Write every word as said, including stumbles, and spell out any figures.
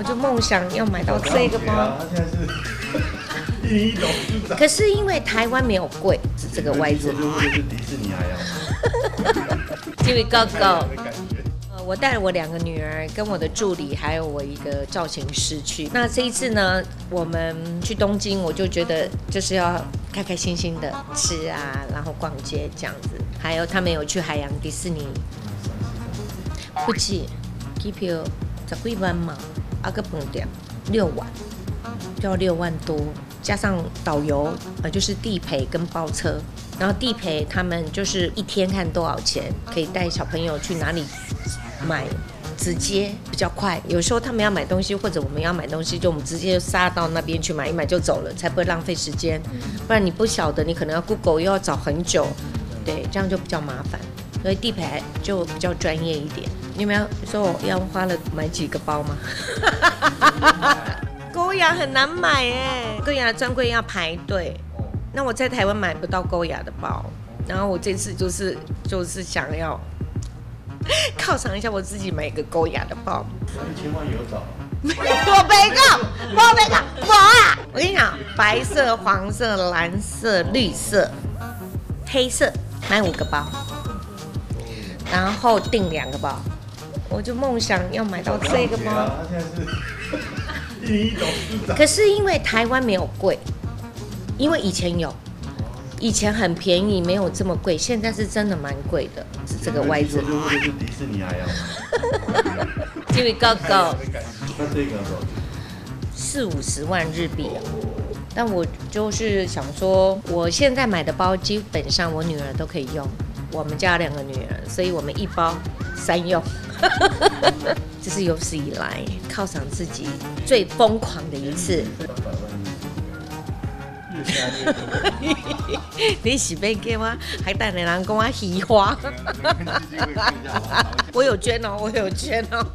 我就梦想要买到这个包。可是因为台湾没有贵，是这个位置。就是迪士尼还要。这位哥哥，我带了我两个女儿，跟我的助理，还有我一个造型师去。那这一次呢，我们去东京，我就觉得就是要开开心心的吃啊，然后逛街这样子。还有他们有去海洋迪士尼，不止机票十几万嘛，啊个饭店六万，要六万多。加上导游，呃，就是地陪跟包车，然后地陪他们就是一天看多少钱，可以带小朋友去哪里买，直接比较快。有时候他们要买东西，或者我们要买东西，就我们直接就杀到那边去买，一买就走了，才不会浪费时间。不然你不晓得，你可能要 Google 又要找很久，对，这样就比较麻烦。所以地陪就比较专业一点。你们要说我要花了买几个包吗？钩牙很难买哎，钩牙专柜要排队。那我在台湾买不到钩牙的包，然后我这次就是就是想要犒赏一下我自己，买一个钩牙的包。一千万有找？我没搞，我没搞，我啊！我跟你讲，白色、黄色、蓝色、绿色、黑色，买五个包，然后订两个包，我就梦想要买到这个包。可是因为台湾没有贵，因为以前有，以前很便宜，没有这么贵，现在是真的蛮贵的，是这个位置。就是迪士尼还要。这位哥哥，那这个四五十万日币啊！但我就是想说，我现在买的包基本上我女儿都可以用，我们家两个女儿，所以我们一包三用。这是有史以来犒赏自己最疯狂的一次。你是被给吗？还带你人跟我喜欢。我有捐哦，我有捐哦。